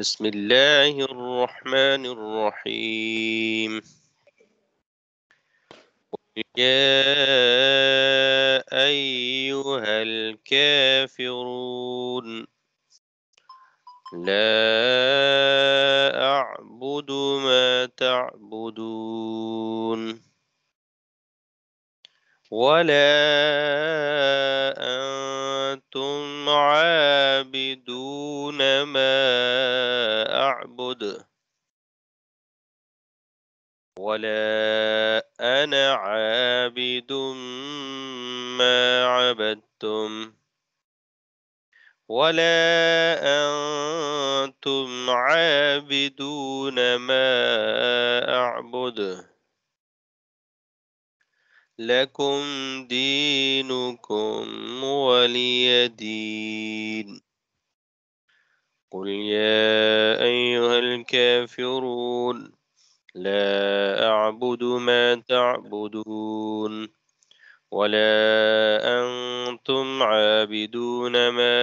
بسم الله الرحمن الرحيم. يا أيها الكافرون لا أعبد ما تعبدون ولا أنتم عابدون ما أعبد ولا أنا عابد ما عبدتم ولا أنتم عابدون ما أعبد لكم دينكم ولي دين. قل يا أيها الكافرون لا أعبد ما تعبدون ولا أنتم عابدون ما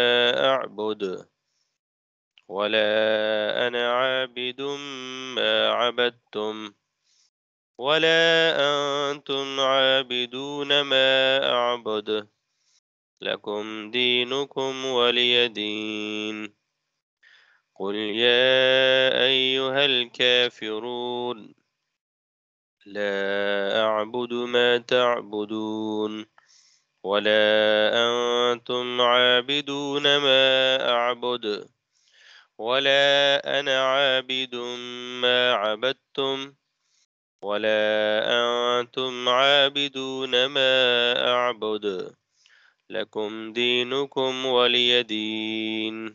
أعبد ولا أنا عابد ما عبدتم ولا أنتم عابدون ما أعبد لكم دينكم ولي دين. قل يا أيها الكافرون لا أعبد ما تعبدون ولا أنتم عابدون ما أعبد ولا أنا عابد ما عبدتم ولا أنتم عابدون ما أعبد لكم دينكم ولي دين.